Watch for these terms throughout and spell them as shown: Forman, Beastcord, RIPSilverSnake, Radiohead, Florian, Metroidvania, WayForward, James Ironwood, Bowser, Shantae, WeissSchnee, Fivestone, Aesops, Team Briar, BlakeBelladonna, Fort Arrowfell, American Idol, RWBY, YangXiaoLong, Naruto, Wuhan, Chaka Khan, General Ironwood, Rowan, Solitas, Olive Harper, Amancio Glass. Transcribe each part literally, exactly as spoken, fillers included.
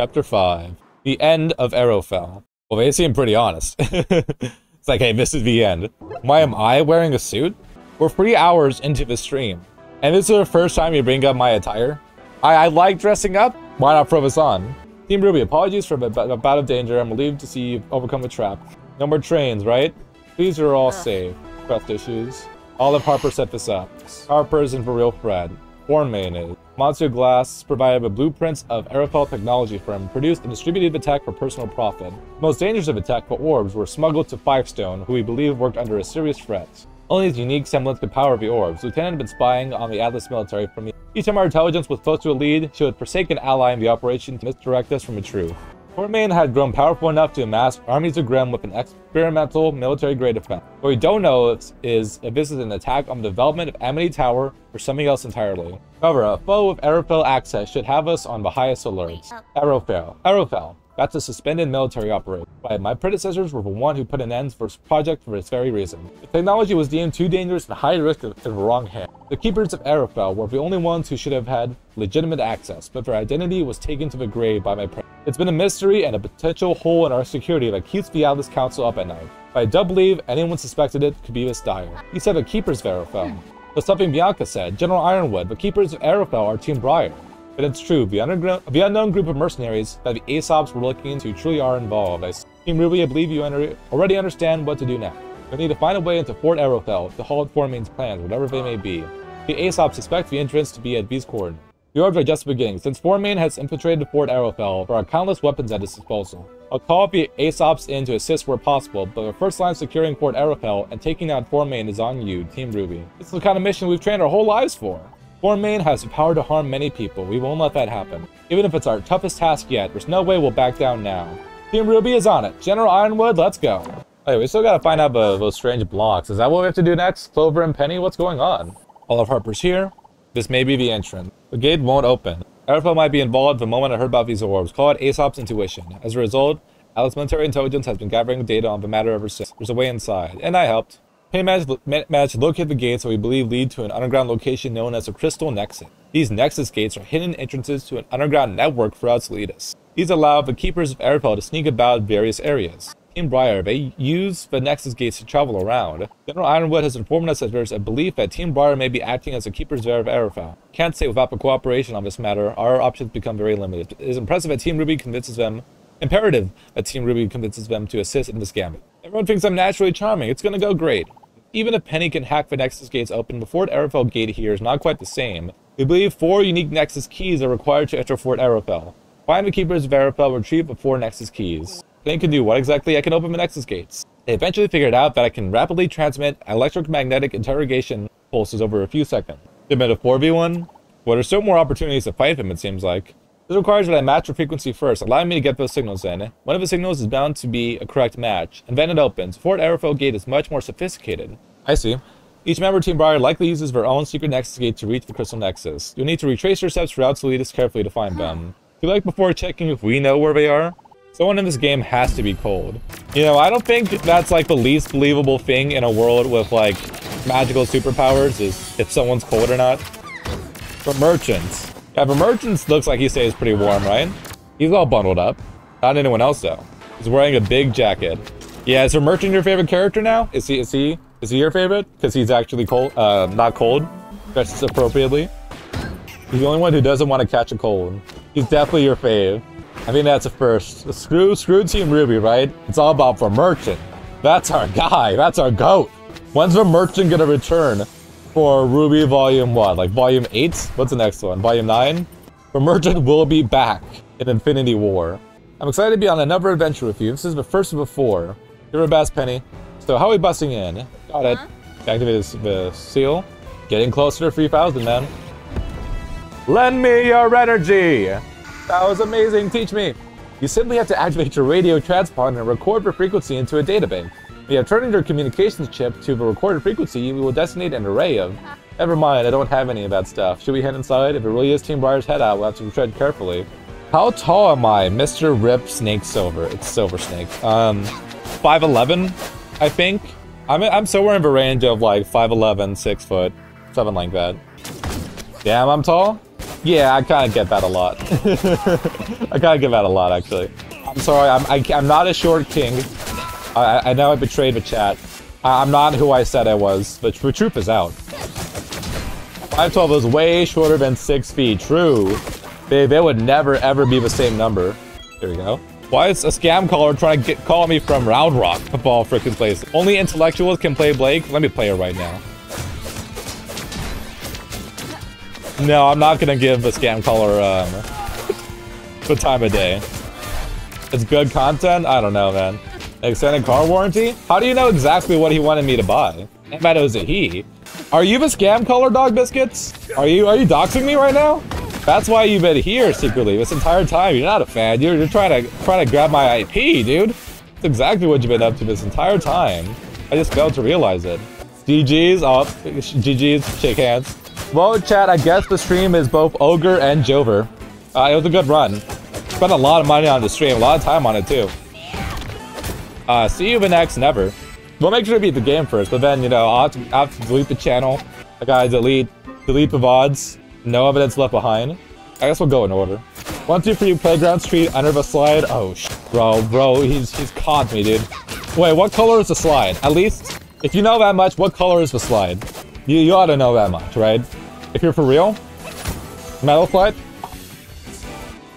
Chapter five. The End of Arrowfell. Well, they seem pretty honest. It's like, hey, this is the end. Why am I wearing a suit? We're three hours into the stream, and this is the first time you bring up my attire. I, I like dressing up. Why not throw this on? Team Ruby, apologies for the bout of danger. I'm relieved to see you overcome the trap. No more trains, right? These are all safe. Craft issues. Olive Harper set this up. Harper isn't for real thread. Forman is. Amancio Glass provided with blueprints of Arrowfell Technology Firm, produced and distributed the tech for personal profit. The most dangerous of the tech for orbs were smuggled to Fivestone, who we believe worked under a serious threat. Only his unique semblance could power the orbs. Lieutenant had been spying on the Atlas military from the... Each time our intelligence was close to a lead, she would forsake an ally in the operation to misdirect us from the truth. Forman had grown powerful enough to amass armies of Grimm with an experimental military-grade effect. What we don't know if, is if this is an attack on the development of Amity Tower or something else entirely. However, a foe with Arrowfell access should have us on the highest alerts. Arrowfell. Arrowfell. That's a suspended military operation. But my predecessors were the one who put an end to this project for this very reason. The technology was deemed too dangerous and high risk in the wrong hand. The keepers of Arrowfell were the only ones who should have had legitimate access, but their identity was taken to the grave by my predecessors. It's been a mystery and a potential hole in our security that keeps the Atlas Council up at night. But I don't believe anyone suspected it could be this dire. He said the keepers of Arrowfell. But something Bianca said, General Ironwood, the keepers of Arrowfell are Team Briar. But it's true, the, the unknown group of mercenaries that the Aesops were looking into truly are involved. I, Team Ruby, I believe you already understand what to do now. We need to find a way into Fort Arrowfell to halt Forman's plans, whatever they may be. The Aesops suspect the entrance to be at Beastcord. The orbs are just beginning, since Forman has infiltrated Fort Arrowfell, there are countless weapons at his disposal. I'll call up the Aesops in to assist where possible, but the first line securing Fort Arrowfell and taking down Forman is on you, Team Ruby. It's the kind of mission we've trained our whole lives for. Forman has the power to harm many people, we won't let that happen. Even if it's our toughest task yet, there's no way we'll back down now. Team Ruby is on it. General Ironwood, let's go. Hey, we still gotta find out uh, those strange blocks. Is that what we have to do next? Clover and Penny, what's going on? Olive Harper's here. This may be the entrance. The gate won't open. Arrowfell might be involved the moment I heard about these orbs. Call it Aesop's intuition. As a result, Atlas military intelligence has been gathering data on the matter ever since. There's a way inside, and I helped. Penny managed to locate the gates that we believe lead to an underground location known as the Crystal Nexus. These Nexus gates are hidden entrances to an underground network throughout Solitas. These allow the keepers of Arrowfell to sneak about various areas. Team Briar, they use the Nexus gates to travel around. General Ironwood has informed us that there's a belief that Team Briar may be acting as the keepers of Arrowfell. Can't say without the cooperation on this matter, our options become very limited. It is impressive that Team Ruby convinces them, imperative that Team Ruby convinces them to assist in this gambit. Everyone thinks I'm naturally charming, it's gonna go great. Even if Penny can hack the Nexus gates open, the Fort Arrowfell gate here is not quite the same. We believe four unique Nexus keys are required to enter Fort Arrowfell. Find the keepers of Arrowfell, retrieve the four Nexus keys. Penny can do what exactly? I can open the Nexus gates. They eventually figured out that I can rapidly transmit electromagnetic interrogation pulses over a few seconds. Submit a four v one? Well, there's still more opportunities to fight them, it seems like. This requires that I match the frequency first, allowing me to get those signals in. One of the signals is bound to be a correct match, and then it opens. Fort Arrowfell gate is much more sophisticated. I see. Each member of Team Briar likely uses their own secret Nexus gate to reach the Crystal Nexus. You'll need to retrace your steps throughout Solitas carefully to find them. Do you like before checking if we know where they are? Someone in this game has to be cold. You know, I don't think that's like the least believable thing in a world with like magical superpowers is if someone's cold or not. For merchants. Yeah, for merchants looks like he stays pretty warm, right? He's all bundled up. Not anyone else though. He's wearing a big jacket. Yeah, is for merchant your favorite character now? Is he, is he, is he your favorite? Because he's actually cold, uh, not cold. Dresses appropriately. He's the only one who doesn't want to catch a cold. He's definitely your fave. I think that's a first. Screw, screw Team Ruby, right? It's all about for merchant. That's our guy. That's our goat. When's the merchant gonna return for Ruby Volume One? Like Volume Eight? What's the next one? Volume Nine? For merchant will be back in Infinity War. I'm excited to be on another adventure with you. This is the first of the four. You're a best, Penny. So how are we busting in? Got it. Activated the seal. Getting closer to three thousand, man. Lend me your energy. That was amazing, teach me! You simply have to activate your radio transponder and record the frequency into a databank. When you have turned your communications chip to the recorded frequency, you will designate an array of... Never mind, I don't have any of that stuff. Should we head inside? If it really is Team Briar's head out, we'll have to tread carefully. How tall am I? Mister Rip Snake Silver. It's Silver Snake. Um, five eleven, I think? I'm, I'm somewhere in the range of like five eleven, six foot, something like that. Damn, I'm tall? Yeah, I kind of get that a lot. I kind of get that a lot, actually. I'm sorry, I'm, I, I'm not a short king. I, I know I betrayed the chat. I, I'm not who I said I was. The, the troop is out. five twelve is way shorter than six feet. True. They, they would never, ever be the same number. There we go. Why is a scam caller trying to get, call me from Round Rock? Football freaking place. Only intellectuals can play Blake? Let me play her right now. No, I'm not gonna give the scam caller um, the time of day. It's good content? I don't know, man. Extended car warranty? How do you know exactly what he wanted me to buy? And that was a he. Are you the scam caller, Dog Biscuits? Are you are you doxing me right now? That's why you've been here secretly this entire time. You're not a fan. You're, you're trying to trying to grab my I P, dude. That's exactly what you've been up to this entire time. I just failed to realize it. G Gs, up. Oh, G Gs, shake hands. Well, chat, I guess the stream is both Ogre and Jover. Uh, it was a good run. Spent a lot of money on the stream, a lot of time on it too. Uh, see you the next never. We'll make sure to beat the game first, but then, you know, I'll have to, I'll have to delete the channel. I gotta delete, delete the V O Ds. No evidence left behind. I guess we'll go in order. One, two, three, Playground Street, under the slide. Oh, sh bro, bro, he's he's caught me, dude. Wait, what color is the slide? At least, if you know that much, what color is the slide? You, you ought to know that much, right? If you're for real. Metal slide?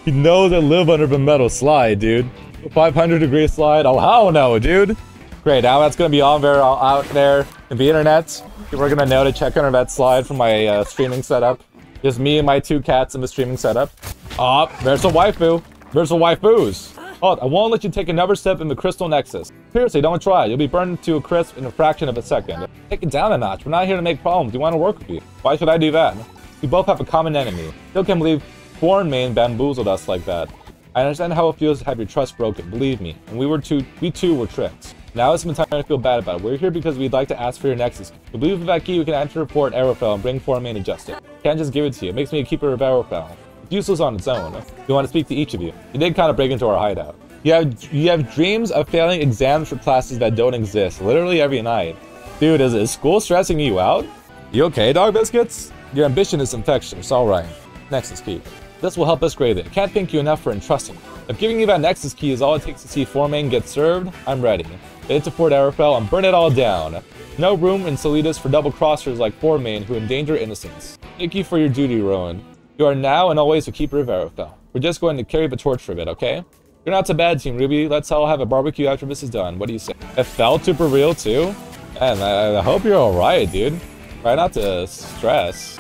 You know they live under the metal slide, dude. five hundred degree slide? Oh, hell no, dude. Great, now that's gonna be on there, out there in the internet. People are gonna know to check under that slide for my uh, streaming setup. Just me and my two cats in the streaming setup. Oh, there's a waifu. There's a waifus. Oh, I won't let you take another step in the Crystal Nexus. Seriously, don't try. You'll be burned to a crisp in a fraction of a second. Take it down a notch. We're not here to make problems. We want to work with you. Why should I do that? We both have a common enemy. Still can't believe Forman bamboozled us like that. I understand how it feels to have your trust broken. Believe me. And we were too, we too were tricked. Now it's been time to feel bad about it. We're here because we'd like to ask for your Nexus. We believe with that key we can enter Fort Arrowfell and bring Forman to justice. Can't just give it to you. It makes me a keeper of Arrowfell. It's useless on its own. We want to speak to each of you. You did kind of break into our hideout. You have you have dreams of failing exams for classes that don't exist, literally every night. Dude, is, is school stressing you out? You okay, Dog Biscuits? Your ambition is infectious, alright. Nexus key. This will help us grade it. Can't thank you enough for entrusting me. If giving you that Nexus key is all it takes to see Forman get served, I'm ready. It's a Fort Arrowfell and burn it all down. No room in Solitas for double-crossers like Forman who endanger innocence. Thank you for your duty, Rowan. You are now and always a keeper of Arrowfell. We're just going to carry the torch for a bit, okay? You're not so bad, Team Ruby. Let's all have a barbecue after this is done. What do you say? It felt super real, too? Man, I, I hope you're alright, dude. Try not to stress.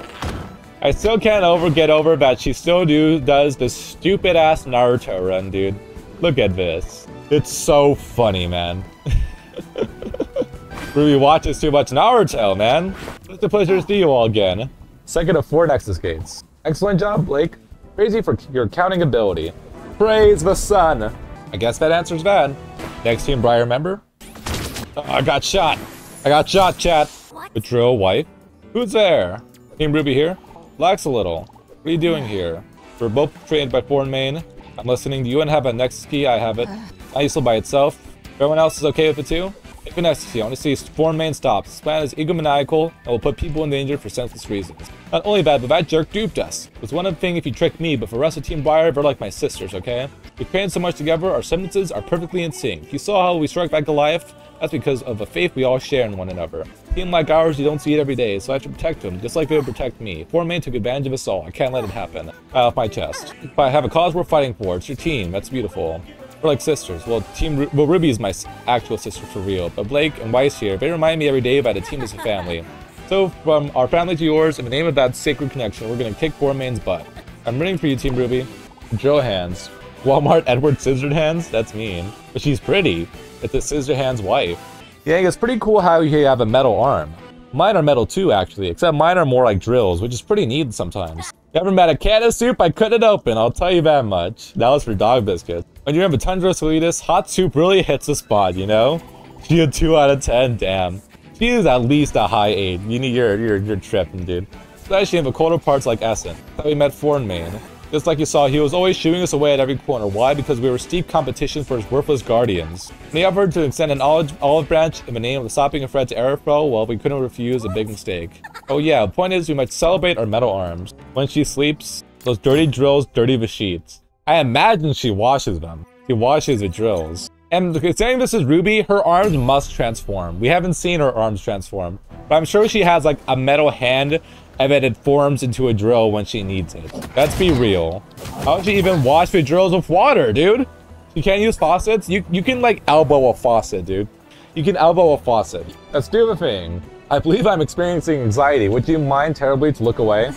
I still can't over get over that she still do does this stupid-ass Naruto run, dude. Look at this. It's so funny, man. Ruby watches too much Naruto, man. It's a pleasure to see you all again. Second of four Nexus gates. Excellent job, Blake. Crazy for your counting ability. Praise the sun. I guess that answers that. Next Team Briar member. Oh, I got shot. I got shot, chat. Betrayal wife. Who's there? Team Ruby here. Relax a little. What are you doing here? We're both trained by Forman. I'm listening. Do you and have a Nexus key? I have it. I useful by itself. Everyone else is okay with it too? If an S C, I want to see Forman stops. This plan is egomaniacal and will put people in danger for senseless reasons. Not only that, but that jerk duped us. It's one thing if you tricked me, but for the rest of Team Briar, they're like my sisters, okay? We trained so much together, our sentences are perfectly in sync. You saw how we struck that Goliath? That's because of the faith we all share in one another. A team like ours, you don't see it every day, so I have to protect them, just like they would protect me. Forman took advantage of us all. I can't let it happen. Out of my chest. If I have a cause we're fighting for, it's your team. That's beautiful. We're like sisters. Well, Team Ru well, Ruby is my actual sister for real, but Blake and Weiss here, they remind me every day that a team is a family. So, from our family to yours, in the name of that sacred connection, we're gonna kick Forman's butt. I'm rooting for you, Team Ruby. Joe hands. Walmart Edward Scissored Hands? That's mean. But she's pretty. It's the Scissored Hands wife. Yeah, it's pretty cool how you have a metal arm. Mine are metal too, actually, except mine are more like drills, which is pretty neat sometimes. Never met a can of soup I couldn't open, I'll tell you that much. That was for Dog Biscuit. When you're in the tundra of Solitas, hot soup really hits the spot, you know? She a two out of ten, damn. She is at least a high eight. You need your, your, your tripping, dude. Especially in the colder parts like Essen. That we met Forman. Just like you saw, he was always shooing us away at every corner. Why? Because we were steep competition for his worthless guardians. They offered to extend an olive, olive branch in the name of stopping a threat to Arrowfell. Well, we couldn't refuse, a big mistake. Oh yeah, the point is we might celebrate our metal arms. When she sleeps, Those dirty drills dirty the sheets. I imagine she washes them. She washes the drills. And considering this is Ruby, her arms must transform. We haven't seen her arms transform. But I'm sure she has like a metal hand and then it forms into a drill when she needs it. Let's be real. How would she even wash the drills with water, dude? You can't use faucets? You, you can like elbow a faucet, dude. You can elbow a faucet. Let's do the thing. I believe I'm experiencing anxiety. Would you mind terribly to look away?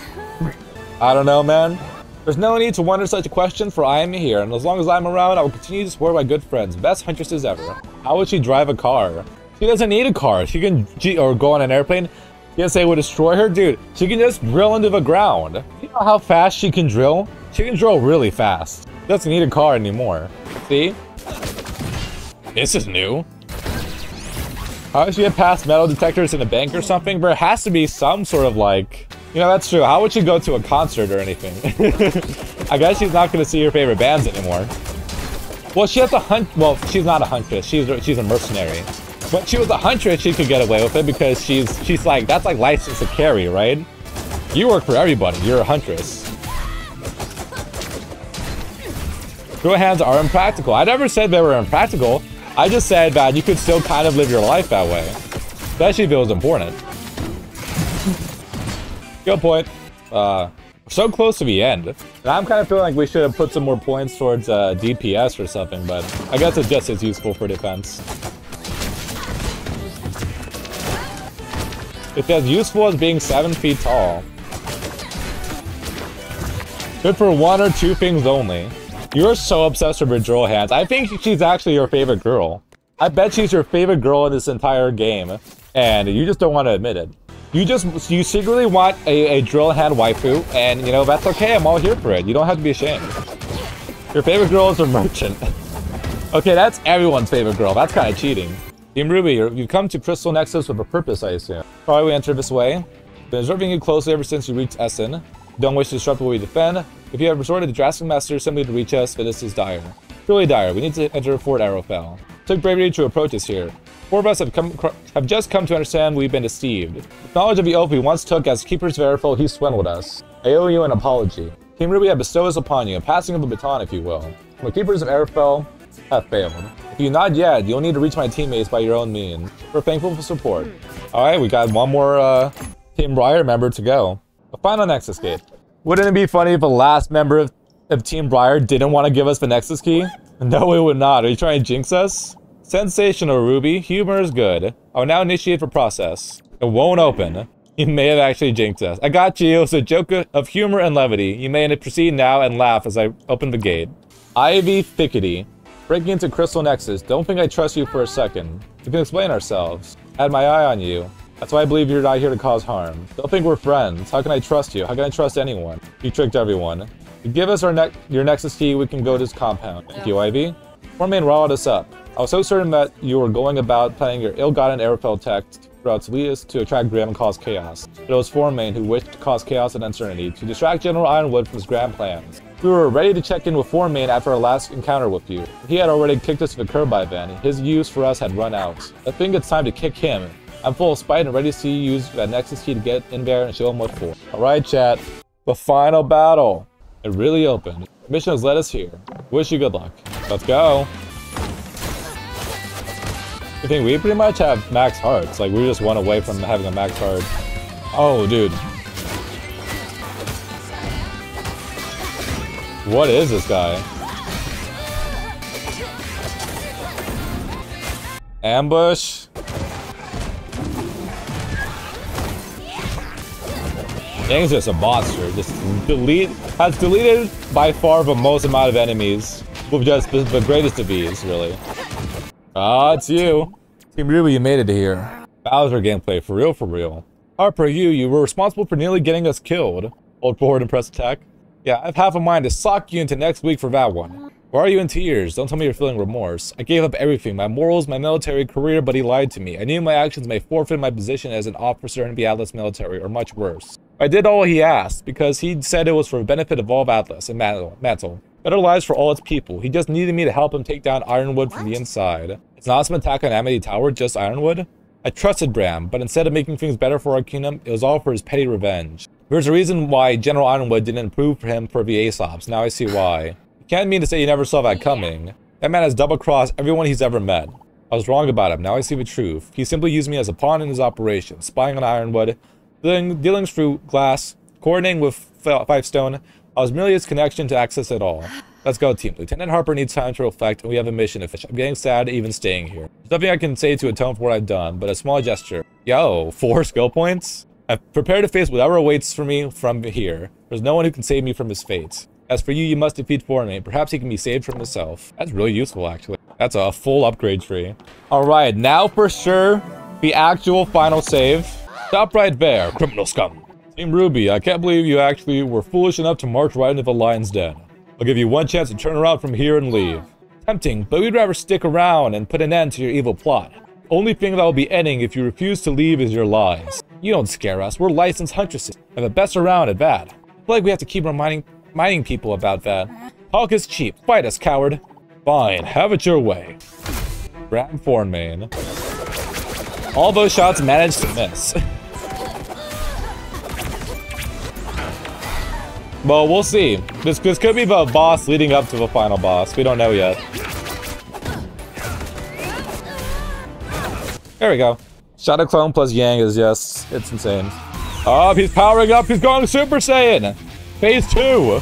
I don't know, man. There's no need to wonder such a question, for I am here, and as long as I'm around, I will continue to support my good friends, best huntresses ever. How would she drive a car? She doesn't need a car. She can G or go on an airplane. Yes, they would destroy her, dude. She can just drill into the ground. You know how fast she can drill? She can drill really fast. She doesn't need a car anymore. See? This is new. How would she get past metal detectors in a bank or something? There has to be some sort of like... You know, that's true. How would she go to a concert or anything? I guess she's not going to see her favorite bands anymore. Well, she has to hunt... Well, she's not a huntress. She's she's a mercenary. But she was a huntress, she could get away with it because she's she's like... That's like license to carry, right? You work for everybody. You're a huntress. Dual hands are impractical. I never said they were impractical. I just said that you could still kind of live your life that way. Especially if it was important. Good point. Uh, so close to the end. And I'm kind of feeling like we should have put some more points towards uh, D P S or something, but I guess it's just as useful for defense. It's as useful as being seven feet tall. Good for one or two things only. You're so obsessed with her drill hands. I think she's actually your favorite girl. I bet she's your favorite girl in this entire game, and you just don't want to admit it. You just, you secretly want a, a drill hand waifu, and you know, that's okay, I'm all here for it. You don't have to be ashamed. Your favorite girl is a merchant. Okay, that's everyone's favorite girl. That's kind of cheating. Team Ruby, you've come to Crystal Nexus with a purpose, I assume. Probably we enter this way. Been observing you closely ever since you reached Essen. Don't wish to disrupt what we defend. If you have resorted to drastic measures simply to reach us, then this is dire. Truly dire, we need to enter Fort Arrowfell. Took bravery to approach us here. Four of us have, come, have just come to understand we've been deceived. With knowledge of the oath we once took as keepers of Arrowfell, he swindled us. I owe you an apology. Team Ruby, I bestow this upon you, a passing of the baton, if you will. The keepers of Arrowfell have failed. If you nod yet, you'll need to reach my teammates by your own means. We're thankful for support. Alright, we got one more uh, Team Briar member to go. A final Nexus gate. Wouldn't it be funny if the last member of, of Team Briar didn't want to give us the Nexus key? No, it would not. Are you trying to jinx us? Sensational, Ruby. Humor is good. I will now initiate the process. It won't open. You may have actually jinxed us. I got you. It's a joke of humor and levity. You may proceed now and laugh as I open the gate. Ivy Fickety. Breaking into Crystal Nexus. Don't think I trust you for a second. We can explain ourselves. I had my eye on you. That's why I believe you're not here to cause harm. Don't think we're friends. How can I trust you? How can I trust anyone? You tricked everyone. You give us our ne your Nexus key, we can go to this compound. Thank you, Ivy. Forman riled us up. I was so certain that you were going about planning your ill-gotten Arrowfell tech throughout Solitas to attract Graham and cause chaos. But it was Forman who wished to cause chaos and uncertainty, to distract General Ironwood from his grand plans. We were ready to check in with Forman after our last encounter with you. He had already kicked us to the curb by then. His use for us had run out. I think it's time to kick him. I'm full of spite and ready to see you use that Nexus key to get in there and show him what's for. Alright, chat. The final battle. It really opened. The mission has led us here. Wish you good luck. Let's go. I think we pretty much have max hearts. Like, we're just one away from having a max heart. Oh, dude. What is this guy? Ambush? Dang's just a monster. Just delete... Has deleted by far the most amount of enemies. With just the, the greatest of ease, really. Ah, it's you. Team Ruby, you made it here. Bowser gameplay, for real, for real. Harper, you, you were responsible for nearly getting us killed. Hold forward and press attack. Yeah, I have half a mind to sock you into next week for that one. Why are you in tears? Don't tell me you're feeling remorse. I gave up everything, my morals, my military career, but he lied to me. I knew my actions may forfeit my position as an officer in the Atlas military, or much worse. I did all he asked, because he said it was for the benefit of all of Atlas and Mantle. Better lives for all its people. He just needed me to help him take down Ironwood from the inside. It's not some attack on Amity Tower, just Ironwood? I trusted Bram, but instead of making things better for our kingdom, it was all for his petty revenge. There's a reason why General Ironwood didn't approve for him for the Aesops, now I see why. You can't mean to say you never saw that coming. That man has double-crossed everyone he's ever met. I was wrong about him, now I see the truth. He simply used me as a pawn in his operation, spying on Ironwood, dealing, dealings through Glass, coordinating with Fivestone. I was merely his connection to access it all. Let's go, team. Lieutenant Harper needs time to reflect, and we have a mission to finish. I'm getting sad even staying here. There's nothing I can say to atone for what I've done, but a small gesture. Yo, four skill points? I've prepared to face whatever awaits for me from here. There's no one who can save me from his fate. As for you, you must defeat Forman. Perhaps he can be saved from himself. That's really useful, actually. That's a full upgrade tree. Alright, now for sure, the actual final save. Stop right there, criminal scum. Team Ruby, I can't believe you actually were foolish enough to march right into the lion's den. I'll give you one chance to turn around from here and leave. Tempting, but we'd rather stick around and put an end to your evil plot. Only thing that will be ending if you refuse to leave is your lies. You don't scare us, we're licensed huntresses, and the best around at that. I feel like we have to keep reminding, reminding people about that. Talk is cheap, fight us, coward. Fine, have it your way. Bram Forman. All those shots managed to miss. Well, we'll see. This, this could be the boss leading up to the final boss. We don't know yet. There we go. Shadow Clone plus Yang is yes, it's insane. Oh, he's powering up. He's going Super Saiyan. Phase two.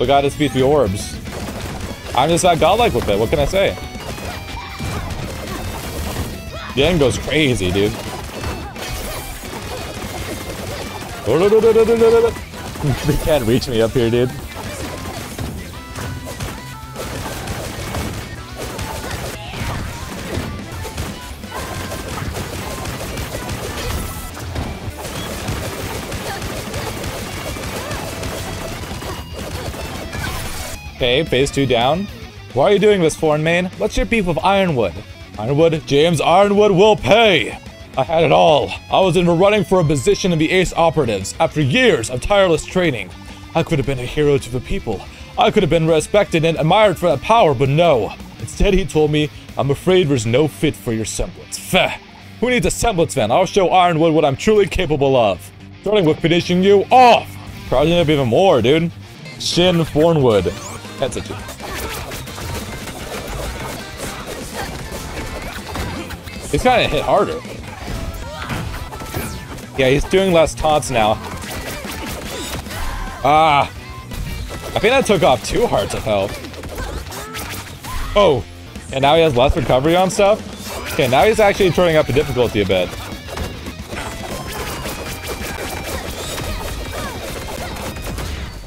We got his beat the orbs. I'm just that godlike with it. What can I say? Yang goes crazy, dude. They can't reach me up here, dude. Okay, phase two down. Why are you doing this, foreign man? What's your beef with Ironwood? Ironwood, James Ironwood will pay! I had it all. I was in the running for a position in the Ace Operatives after years of tireless training. I could have been a hero to the people. I could have been respected and admired for that power, but no. Instead, he told me, I'm afraid there's no fit for your semblance. Feh. Who needs a semblance, then? I'll show Ironwood what I'm truly capable of. Starting with finishing you off. Probably up even more, dude. Shin Fornwood. That's it, dude. He's kind of hit harder. Yeah, he's doing less taunts now. Ah. I think that took off two hearts of health. Oh. And now he has less recovery on stuff? Okay, now he's actually turning up the difficulty a bit.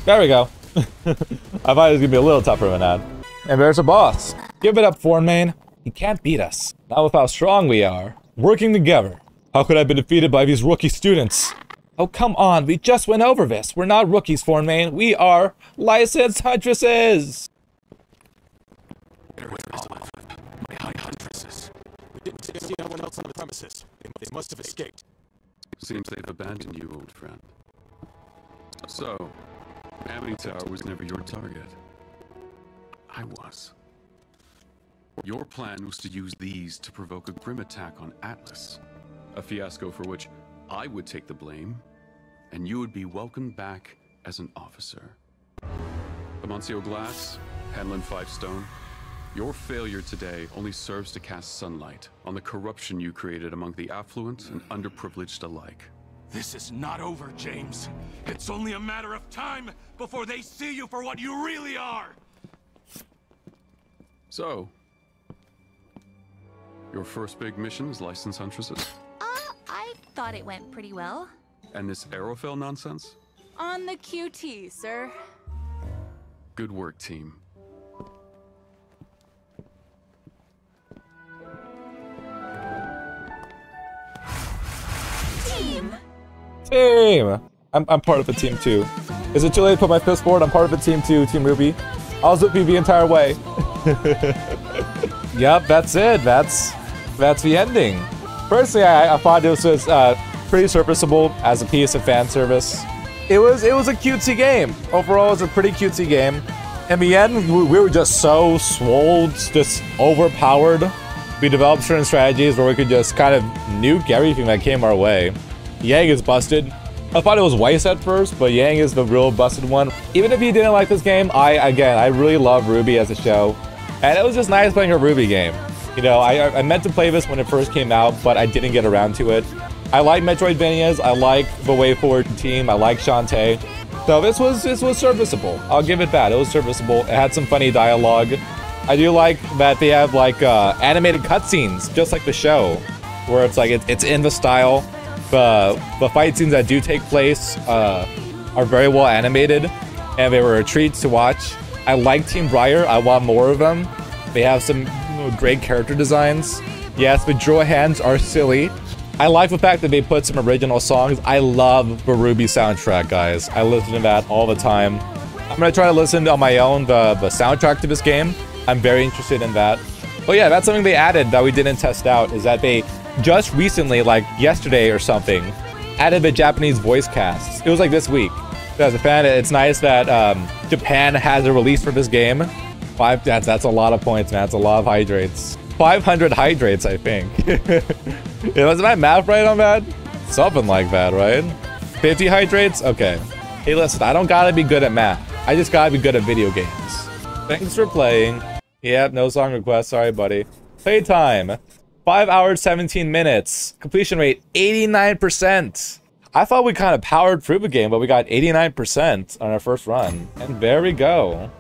There we go. I thought it was going to be a little tougher than that. And there's a boss. Give it up, Forman. He can't beat us. Not with how strong we are. Working together. How could I have been defeated by these rookie students? Oh, come on, we just went over this. We're not rookies, Forman. We are licensed huntresses! They're with Olive. My high huntresses. We didn't see anyone else on the premises. They must have escaped. Seems they've abandoned you, old friend. So, Amity Tower was never your target. I was. Your plan was to use these to provoke a grim attack on Atlas. A fiasco for which I would take the blame, and you would be welcomed back as an officer. Amancio Glass, Hanlon Fivestone, your failure today only serves to cast sunlight on the corruption you created among the affluent and underprivileged alike. This is not over, James. It's only a matter of time before they see you for what you really are. So, your first big mission is licensed huntresses? Thought it went pretty well. And this Arrowfell nonsense? On the Q T, sir. Good work, team. Team! Team! I'm, I'm part of the team, too. Is it too late to put my fist forward? I'm part of the team, too, Team Ruby. I was with you the entire way. Yep, that's it. That's, that's the ending. Personally, I, I thought this was uh, pretty serviceable as a piece of fan service. It was it was a cutesy game. Overall, it was a pretty cutesy game. In the end, we, we were just so swolled, just overpowered We developed certain strategies where we could just kind of nuke everything that came our way. Yang is busted. I thought it was Weiss at first, but Yang is the real busted one. Even if you didn't like this game, I, again, I really love RWBY as a show. And it was just nice playing a RWBY game. You know, I, I meant to play this when it first came out, but I didn't get around to it. I like Metroidvanias, I like the WayForward team, I like Shantae. So this was, this was serviceable. I'll give it that, it was serviceable. It had some funny dialogue. I do like that they have like uh, animated cutscenes, just like the show, where it's like, it, it's in the style. The, the fight scenes that do take place uh, are very well animated, and they were a treat to watch. I like Team Briar, I want more of them. They have some great character designs. Yes, the draw hands are silly. I like the fact that they put some original songs. I love the RWBY soundtrack, guys. I listen to that all the time. I'm gonna try to listen on my own the, the soundtrack to this game. I'm very interested in that. But yeah, that's something they added that we didn't test out, is that they just recently, like yesterday or something, added the Japanese voice casts. It was like this week. So as a fan, it's nice that um, Japan has a release for this game. Five, that's, that's a lot of points, man. That's a lot of hydrates. five hundred hydrates, I think. Was my math right on that? Something like that, right? fifty hydrates? Okay. Hey, listen, I don't gotta be good at math. I just gotta be good at video games. Thanks for playing. Yep, no song request. Sorry, buddy. Playtime. five hours, seventeen minutes. Completion rate, eighty-nine percent. I thought we kind of powered through the game, but we got eighty-nine percent on our first run. And there we go.